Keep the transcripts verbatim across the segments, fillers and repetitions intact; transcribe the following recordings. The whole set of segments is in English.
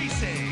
Racing.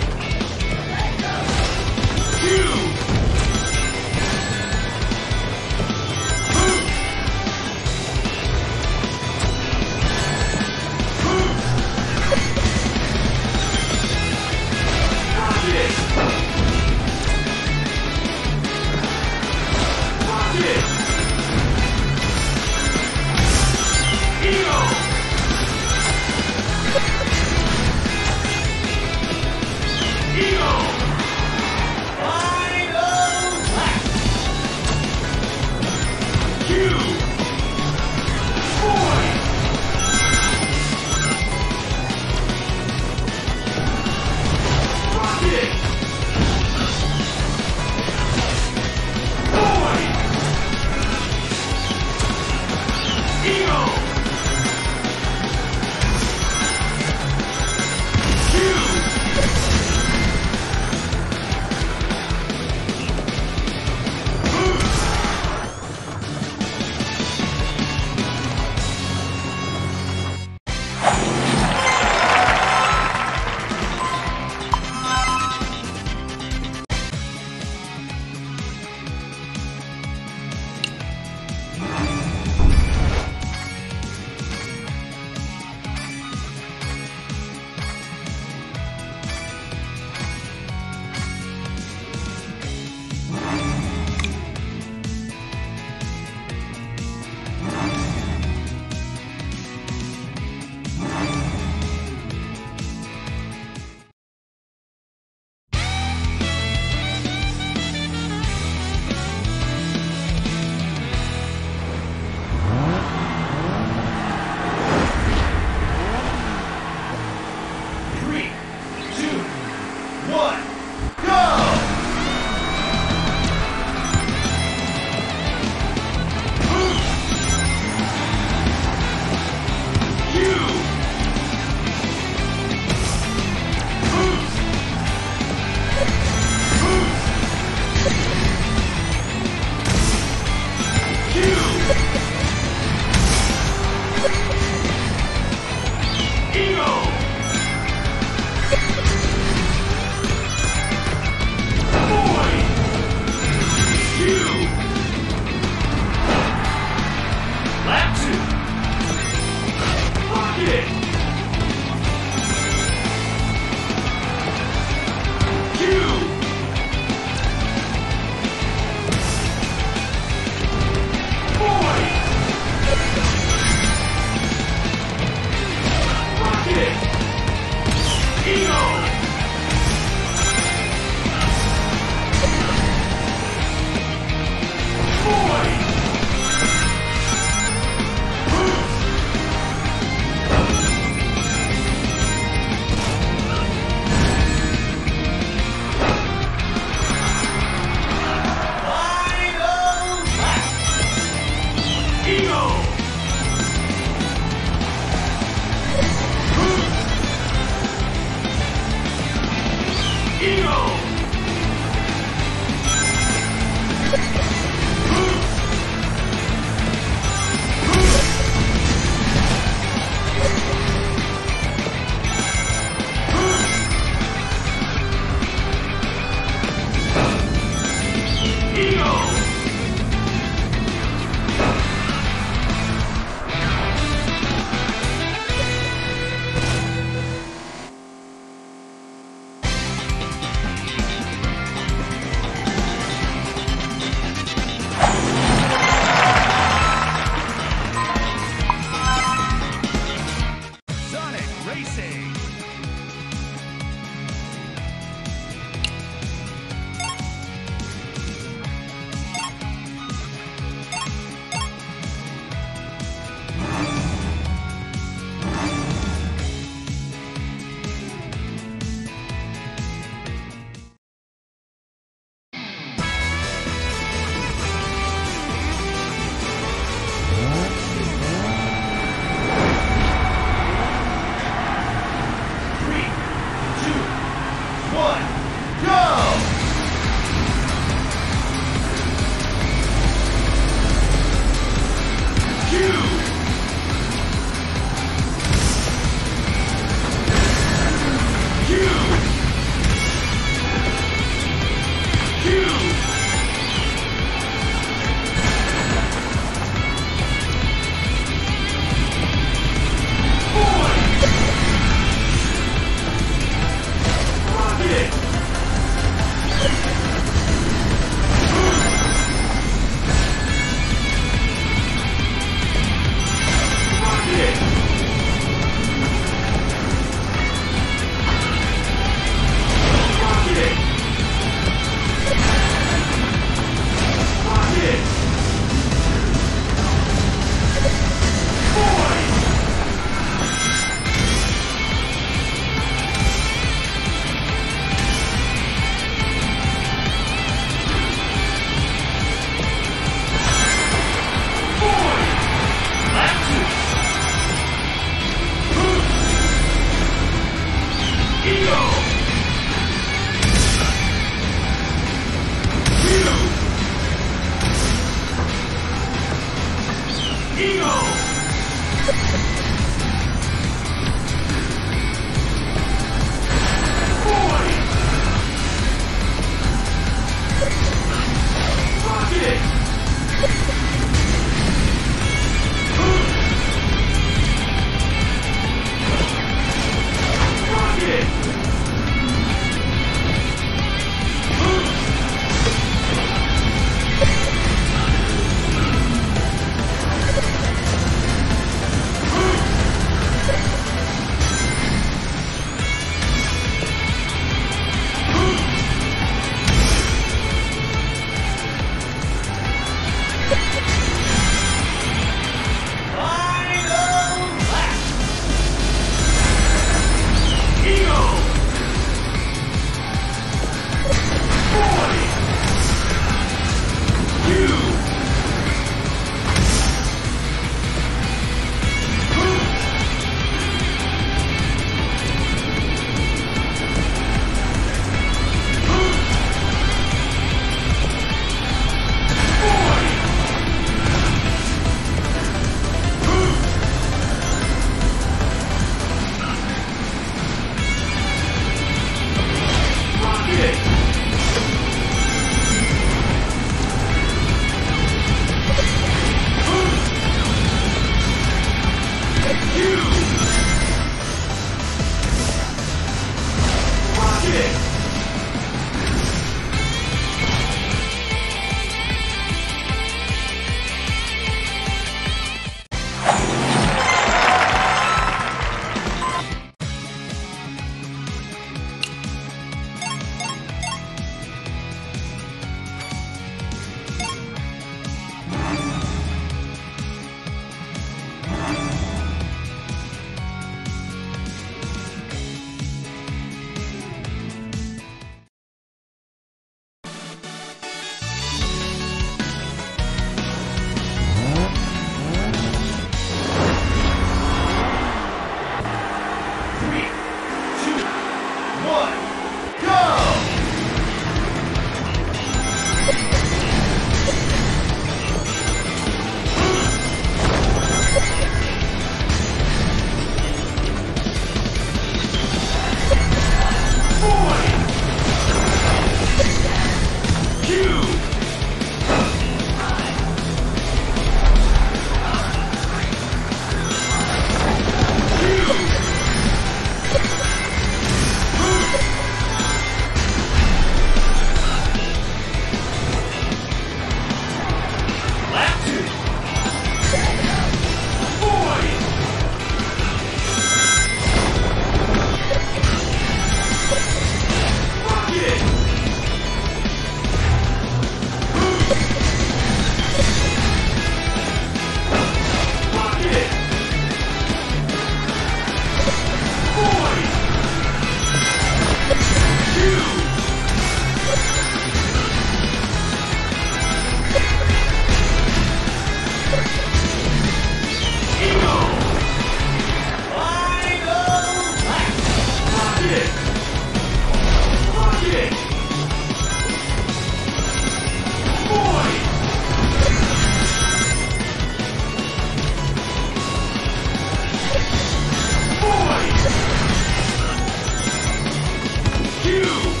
you!